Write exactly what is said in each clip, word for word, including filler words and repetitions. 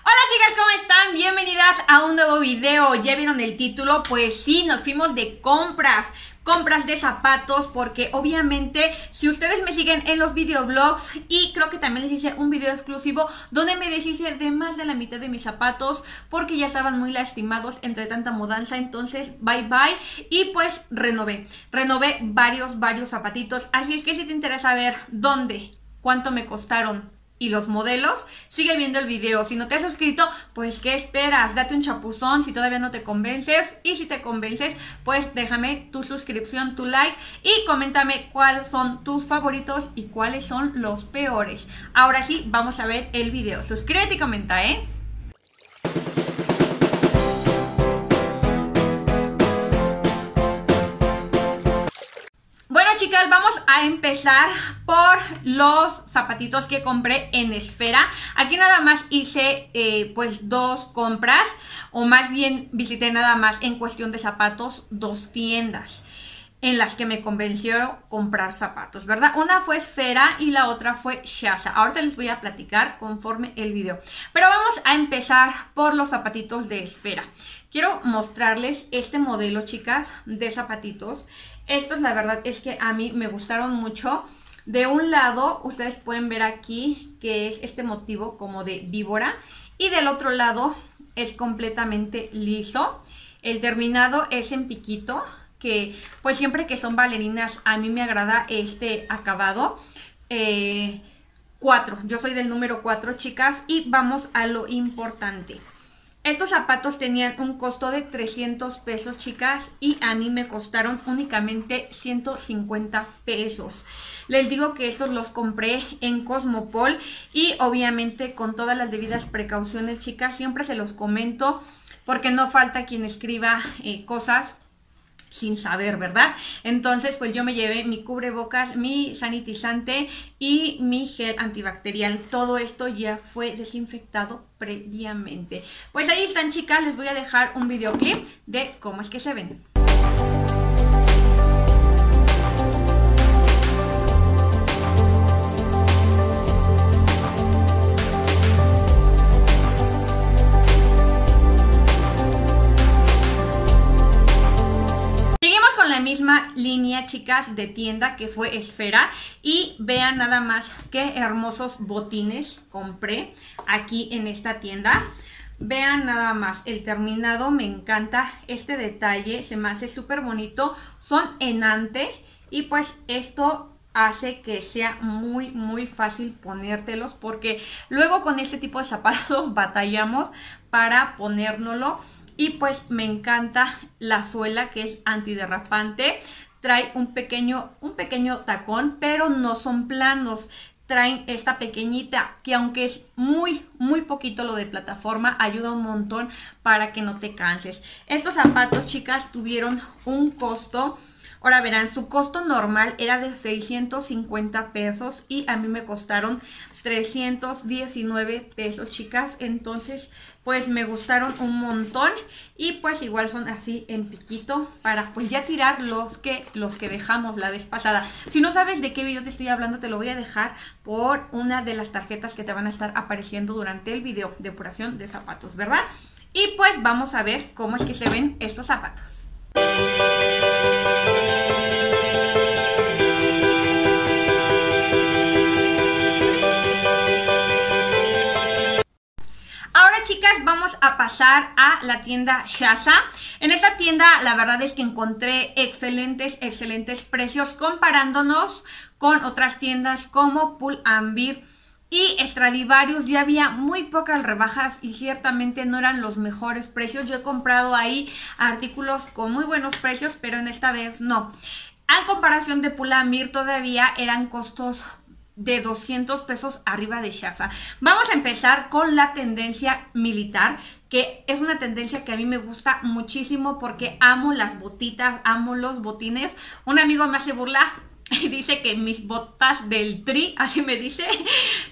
Hola chicas, ¿cómo están? Bienvenidas a un nuevo video. Ya vieron el título, pues sí, nos fuimos de compras, compras de zapatos, porque obviamente si ustedes me siguen en los videoblogs, y creo que también les hice un video exclusivo donde me deshice de más de la mitad de mis zapatos porque ya estaban muy lastimados entre tanta mudanza, entonces bye bye, y pues renové, renové varios, varios zapatitos, así es que si te interesa saber dónde, cuánto me costaron y los modelos, sigue viendo el video. Si no te has suscrito, pues ¿qué esperas? Date un chapuzón si todavía no te convences, y si te convences, pues déjame tu suscripción, tu like, y coméntame cuáles son tus favoritos y cuáles son los peores. Ahora sí, vamos a ver el video. Suscríbete y comenta, ¿eh? Chicas, vamos a empezar por los zapatitos que compré en Esfera. Aquí nada más hice eh, pues dos compras, o más bien visité nada más en cuestión de zapatos dos tiendas en las que me convenció comprar zapatos, ¿verdad? Una fue Esfera y la otra fue Shasa. Ahorita les voy a platicar conforme el video, pero vamos a empezar por los zapatitos de Esfera. Quiero mostrarles este modelo, chicas, de zapatitos. Estos la verdad es que a mí me gustaron mucho. De un lado ustedes pueden ver aquí que es este motivo como de víbora, y del otro lado es completamente liso. El terminado es en piquito, que pues siempre que son bailarinas a mí me agrada este acabado. eh, cuatro, yo soy del número cuatro, chicas, y vamos a lo importante. Estos zapatos tenían un costo de trescientos pesos, chicas, y a mí me costaron únicamente ciento cincuenta pesos. Les digo que estos los compré en Cosmopol, y obviamente con todas las debidas precauciones, chicas, siempre se los comento porque no falta quien escriba eh, cosas sin saber, ¿verdad? Entonces, pues yo me llevé mi cubrebocas, mi sanitizante y mi gel antibacterial. Todo esto ya fue desinfectado previamente. Pues ahí están, chicas. Les voy a dejar un videoclip de cómo es que se ven. La misma línea, chicas, de tienda que fue Esfera, y vean nada más qué hermosos botines compré aquí en esta tienda. Vean nada más el terminado, me encanta este detalle, se me hace súper bonito, son enante, y pues esto hace que sea muy muy fácil ponértelos, porque luego con este tipo de zapatos batallamos para ponérnoslo. Y pues me encanta la suela, que es antiderrapante, trae un pequeño, un pequeño tacón, pero no son planos, traen esta pequeñita que, aunque es muy muy poquito lo de plataforma, ayuda un montón para que no te canses. Estos zapatos, chicas, tuvieron un costo, ahora verán, su costo normal era de seiscientos cincuenta pesos y a mí me costaron trescientos diecinueve pesos, chicas. Entonces pues me gustaron un montón, y pues igual son así en piquito para pues ya tirar los que, los que dejamos la vez pasada. Si no sabes de qué video te estoy hablando, te lo voy a dejar por una de las tarjetas que te van a estar apareciendo durante el video, depuración de zapatos, ¿verdad? Y pues vamos a ver cómo es que se ven estos zapatos. Vamos a pasar a la tienda Shasa. En esta tienda la verdad es que encontré excelentes, excelentes precios, comparándonos con otras tiendas como Pull and Bear y Stradivarius. Ya había muy pocas rebajas y ciertamente no eran los mejores precios. Yo he comprado ahí artículos con muy buenos precios, pero en esta vez no. A comparación de Pull and Bear, todavía eran costos de doscientos pesos arriba de Shasa. Vamos a empezar con la tendencia militar, que es una tendencia que a mí me gusta muchísimo porque amo las botitas, amo los botines. Un amigo me hace burla y dice que mis botas del tri, así me dice,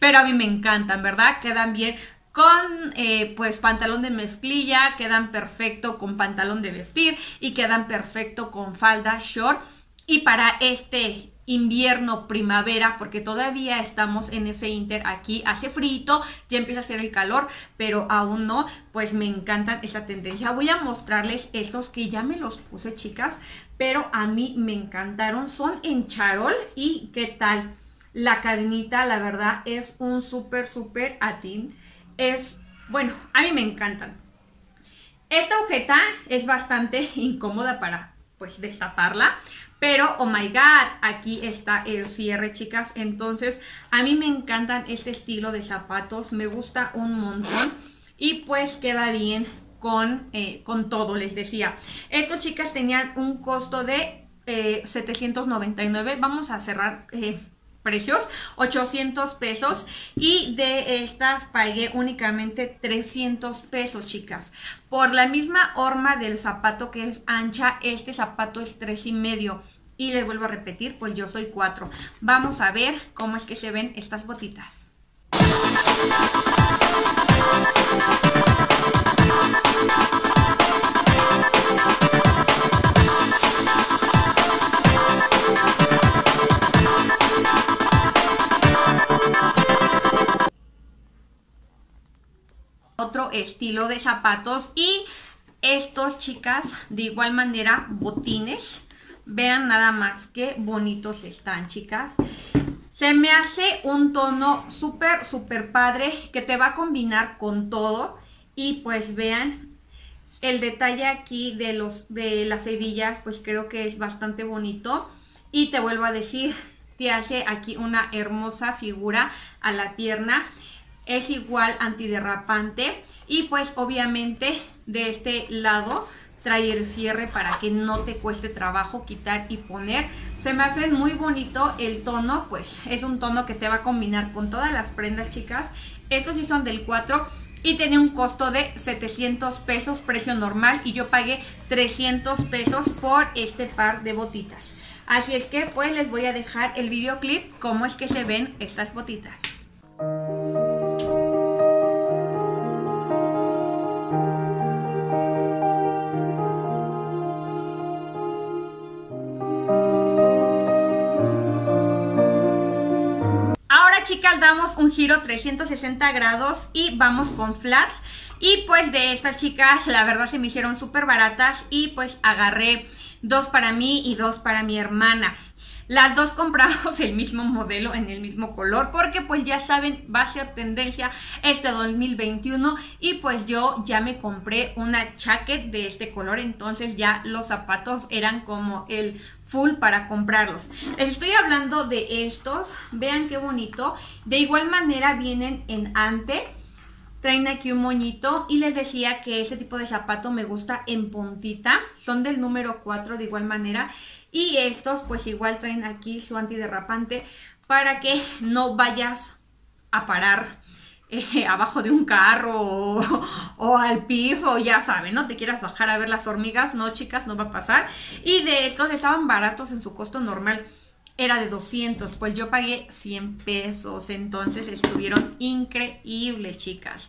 pero a mí me encantan, ¿verdad? Quedan bien con eh, pues pantalón de mezclilla, quedan perfecto con pantalón de vestir y quedan perfecto con falda short. Y para este invierno, primavera, porque todavía estamos en ese inter. Aquí hace frito, ya empieza a hacer el calor, pero aún no, pues me encantan esta tendencia. Voy a mostrarles estos que ya me los puse, chicas, pero a mí me encantaron. Son en charol y qué tal la cadenita, la verdad es un súper súper atín. Es, bueno, a mí me encantan. Esta agujeta es bastante incómoda para, pues, destaparla, pero oh my god, aquí está el cierre, chicas. Entonces a mí me encantan este estilo de zapatos, me gusta un montón y pues queda bien con, eh, con todo. Les decía, estos, chicas, tenían un costo de eh, setecientos noventa y nueve, vamos a cerrar eh, precios, ochocientos pesos, y de estas pagué únicamente trescientos pesos, chicas. Por la misma horma del zapato, que es ancha, este zapato es tres y medio, y les vuelvo a repetir, pues yo soy cuatro. Vamos a ver cómo es que se ven estas botitas. Otro estilo de zapatos, y estos, chicas, de igual manera, botines. Vean nada más qué bonitos están, chicas. Se me hace un tono súper súper padre que te va a combinar con todo. Y pues vean el detalle aquí de los de las hebillas, pues creo que es bastante bonito. Y te vuelvo a decir, te hace aquí una hermosa figura a la pierna. Es igual antiderrapante y pues obviamente de este lado trae el cierre para que no te cueste trabajo quitar y poner. Se me hace muy bonito el tono, pues es un tono que te va a combinar con todas las prendas, chicas. Estos sí son del cuatro y tenía un costo de setecientos pesos, precio normal, y yo pagué trescientos pesos por este par de botitas. Así es que pues les voy a dejar el videoclip, cómo es que se ven estas botitas. Chicas, damos un giro trescientos sesenta grados y vamos con flats, y pues de estas, chicas, la verdad se me hicieron súper baratas y pues agarré dos para mí y dos para mi hermana. Las dos compramos el mismo modelo en el mismo color porque pues ya saben, va a ser tendencia este dos mil veintiuno, y pues yo ya me compré una chaqueta de este color, entonces ya los zapatos eran como el full para comprarlos. Les estoy hablando de estos, vean qué bonito. De igual manera vienen en ante, traen aquí un moñito, y les decía que este tipo de zapato me gusta en puntita. Son del número cuatro de igual manera, y estos pues igual traen aquí su antiderrapante para que no vayas a parar Eh, abajo de un carro o, o al piso, ya saben, no te quieras bajar a ver las hormigas. No, chicas, no va a pasar. Y de estos estaban baratos en su costo normal, era de doscientos, pues yo pagué cien pesos, entonces estuvieron increíbles, chicas.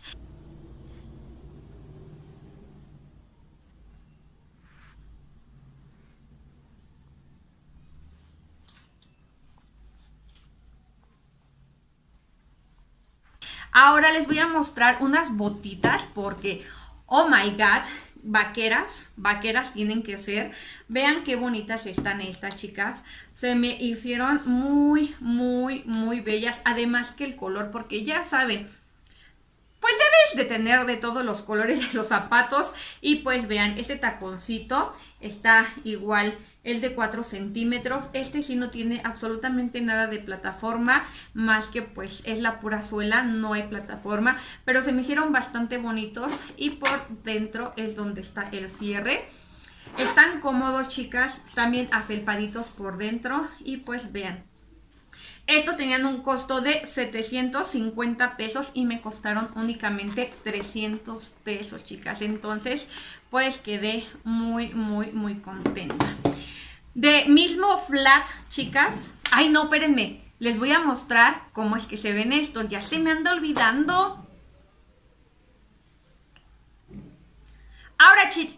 Ahora les voy a mostrar unas botitas porque, oh my god, vaqueras, vaqueras tienen que ser. Vean qué bonitas están estas, chicas. Se me hicieron muy, muy, muy bellas. Además que el color, porque ya saben, pues debes de tener de todos los colores de los zapatos. Y pues vean, este taconcito está igual, el de cuatro centímetros. Este sí no tiene absolutamente nada de plataforma, más que pues es la pura suela, no hay plataforma. Pero se me hicieron bastante bonitos, y por dentro es donde está el cierre. Están cómodos, chicas, también afelpaditos por dentro. Y pues vean, estos tenían un costo de setecientos cincuenta pesos y me costaron únicamente trescientos pesos, chicas. Entonces, pues quedé muy, muy, muy contenta. De mismo flat, chicas. Ay, no, espérenme. Les voy a mostrar cómo es que se ven estos. Ya se me anda olvidando. Ahora, chi-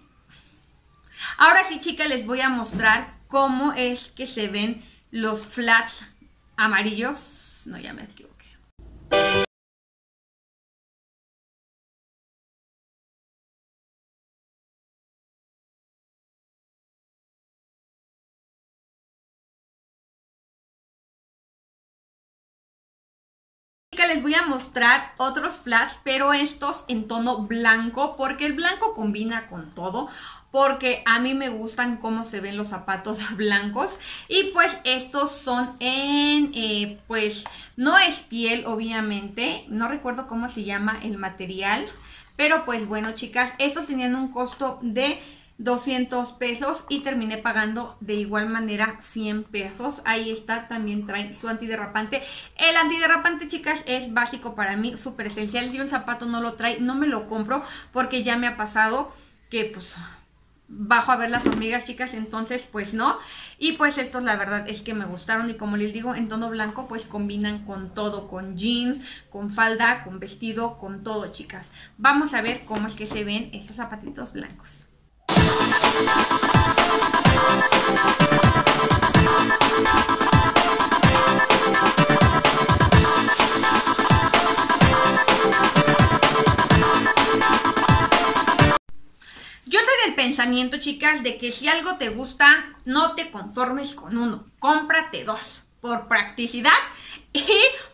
Ahora sí, chicas, les voy a mostrar cómo es que se ven los flats amarillos. No, ya me equivoqué. Les voy a mostrar otros flats, pero estos en tono blanco, porque el blanco combina con todo, porque a mí me gustan cómo se ven los zapatos blancos. Y pues estos son en, eh, pues no es piel, obviamente, no recuerdo cómo se llama el material, pero pues bueno, chicas, estos tenían un costo de doscientos pesos y terminé pagando de igual manera cien pesos. Ahí está, también traen su antiderrapante. El antiderrapante, chicas, es básico para mí, súper esencial. Si un zapato no lo trae, no me lo compro, porque ya me ha pasado que pues bajo a ver las hormigas, chicas, entonces pues no. Y pues estos la verdad es que me gustaron, y como les digo, en tono blanco pues combinan con todo, con jeans, con falda, con vestido, con todo, chicas. Vamos a ver cómo es que se ven estos zapatitos blancos. Yo soy del pensamiento, chicas, de que si algo te gusta, no te conformes con uno, cómprate dos, por practicidad y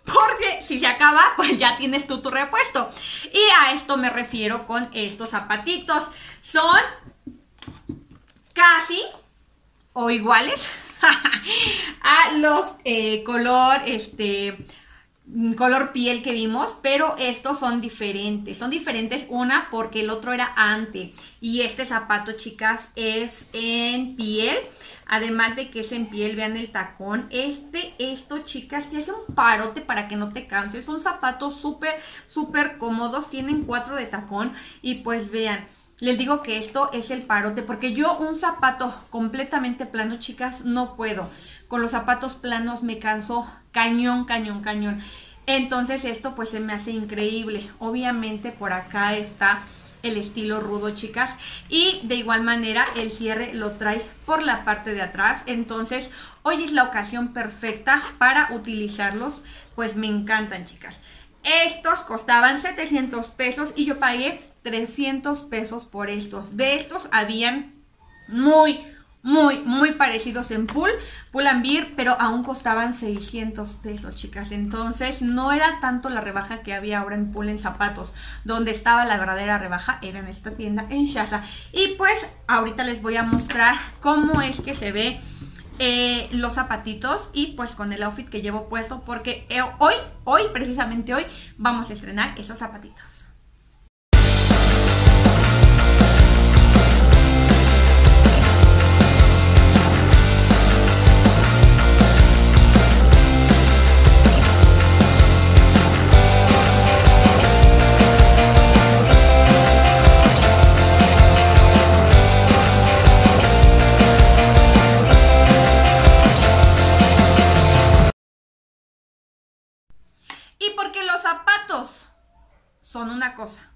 porque si se acaba, pues ya tienes tú tu repuesto. Y a esto me refiero con estos zapatitos. Son casi o iguales a los eh, color, este, color piel que vimos, pero estos son diferentes. Son diferentes una porque el otro era ante, y este zapato, chicas, es en piel. Además de que es en piel, vean el tacón. Este, esto, chicas, te hace un parote para que no te canses. Son zapatos súper, súper cómodos. Tienen cuatro de tacón y pues vean. Les digo que esto es el parote, porque yo un zapato completamente plano, chicas, no puedo. Con los zapatos planos me canso cañón, cañón, cañón. Entonces esto pues se me hace increíble. Obviamente por acá está el estilo rudo, chicas. Y de igual manera el cierre lo trae por la parte de atrás. Entonces hoy es la ocasión perfecta para utilizarlos. Pues me encantan, chicas. Estos costaban setecientos pesos y yo pagué trescientos pesos por estos. De estos habían muy, muy, muy parecidos en Pull, Pull and Bear, pero aún costaban seiscientos pesos, chicas. Entonces no era tanto la rebaja que había ahora en Pull en zapatos. Donde estaba la verdadera rebaja era en esta tienda, en Shasa. Y pues ahorita les voy a mostrar cómo es que se ve eh, los zapatitos y pues con el outfit que llevo puesto, porque hoy, hoy, precisamente hoy, vamos a estrenar esos zapatitos. Son una cosa,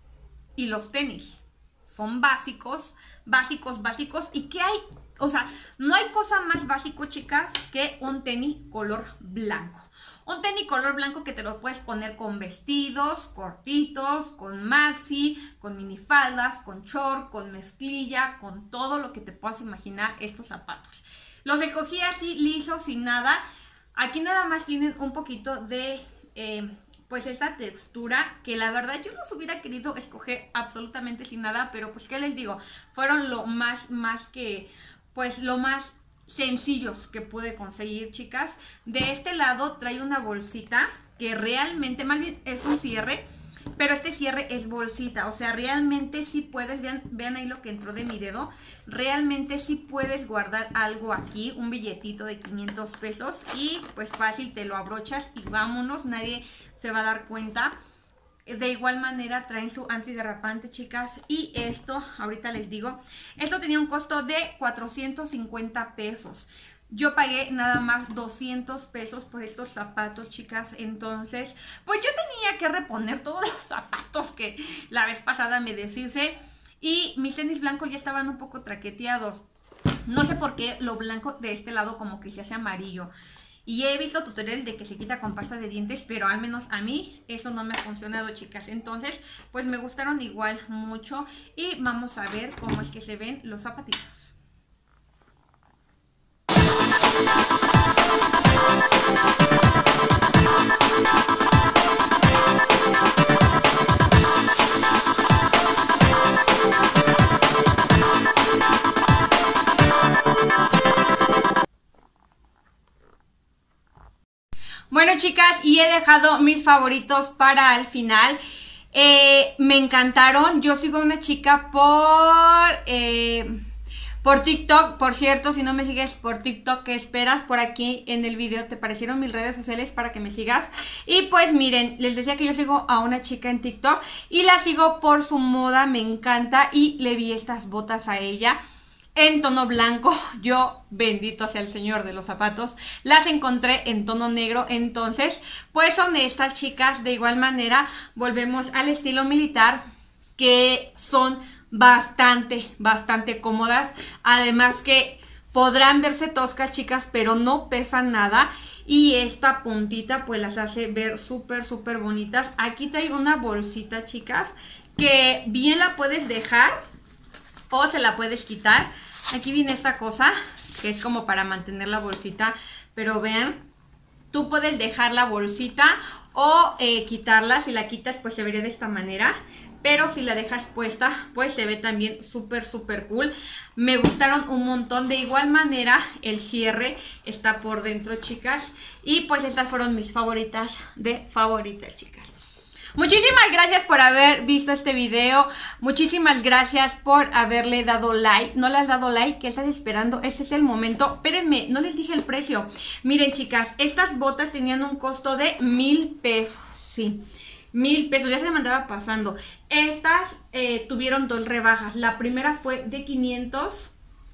y los tenis son básicos, básicos, básicos, y que hay, o sea, no hay cosa más básico, chicas, que un tenis color blanco. Un tenis color blanco que te lo puedes poner con vestidos cortitos, con maxi, con minifaldas, con short, con mezclilla, con todo lo que te puedas imaginar estos zapatos. Los escogí así, lisos, sin nada. Aquí nada más tienen un poquito de... Eh, pues esta textura que la verdad yo los hubiera querido escoger absolutamente sin nada, pero pues qué les digo, fueron lo más, más que, pues lo más sencillos que pude conseguir, chicas. De este lado trae una bolsita que realmente, más bien es un cierre, pero este cierre es bolsita, o sea, realmente sí puedes, vean, vean ahí lo que entró de mi dedo, realmente sí puedes guardar algo aquí, un billetito de quinientos pesos y pues fácil te lo abrochas y vámonos, nadie se va a dar cuenta. De igual manera traen su antiderrapante, chicas, y esto, ahorita les digo, esto tenía un costo de cuatrocientos cincuenta pesos. Yo pagué nada más doscientos pesos por estos zapatos, chicas. Entonces, pues yo tenía que reponer todos los zapatos que la vez pasada me deshice. Y mis tenis blancos ya estaban un poco traqueteados. No sé por qué lo blanco de este lado como que se hace amarillo. Y he visto tutoriales de que se quita con pasta de dientes, pero al menos a mí eso no me ha funcionado, chicas. Entonces, pues me gustaron igual mucho. Y vamos a ver cómo es que se ven los zapatitos. Bueno, chicas, y he dejado mis favoritos para el final. Eh, me encantaron. Yo sigo a una chica por eh, por TikTok. Por cierto, si no me sigues por TikTok, ¿qué esperas? Por aquí en el video te aparecieron mis redes sociales para que me sigas. Y pues miren, les decía que yo sigo a una chica en TikTok y la sigo por su moda, me encanta. Y le vi estas botas a ella en tono blanco. Yo, bendito sea el señor de los zapatos, las encontré en tono negro. Entonces, pues son estas, chicas. De igual manera, volvemos al estilo militar, que son bastante, bastante cómodas. Además que podrán verse toscas, chicas, pero no pesan nada. Y esta puntita pues las hace ver súper, súper bonitas. Aquí traigo una bolsita, chicas, que bien la puedes dejar o se la puedes quitar. Aquí viene esta cosa que es como para mantener la bolsita, pero vean, tú puedes dejar la bolsita o eh, quitarla. Si la quitas pues se vería de esta manera, pero si la dejas puesta pues se ve también súper, súper cool. Me gustaron un montón. De igual manera, el cierre está por dentro, chicas. Y pues estas fueron mis favoritas de favoritas, chicas. Muchísimas gracias por haber visto este video. Muchísimas gracias por haberle dado like. ¿No le has dado like? ¿Qué estás esperando? Este es el momento. Espérenme, no les dije el precio. Miren, chicas, estas botas tenían un costo de mil pesos. Sí, mil pesos. Ya se me andaba pasando. Estas eh, tuvieron dos rebajas. La primera fue de quinientos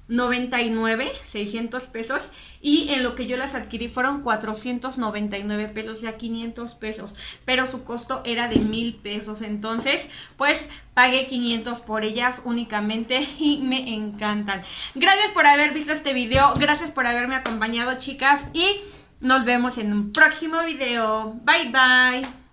noventa y nueve, seiscientos pesos, y en lo que yo las adquirí fueron cuatrocientos noventa y nueve pesos, ya quinientos pesos, pero su costo era de mil pesos. Entonces pues pagué quinientos por ellas únicamente y me encantan. Gracias por haber visto este video, gracias por haberme acompañado, chicas, y nos vemos en un próximo video. Bye bye.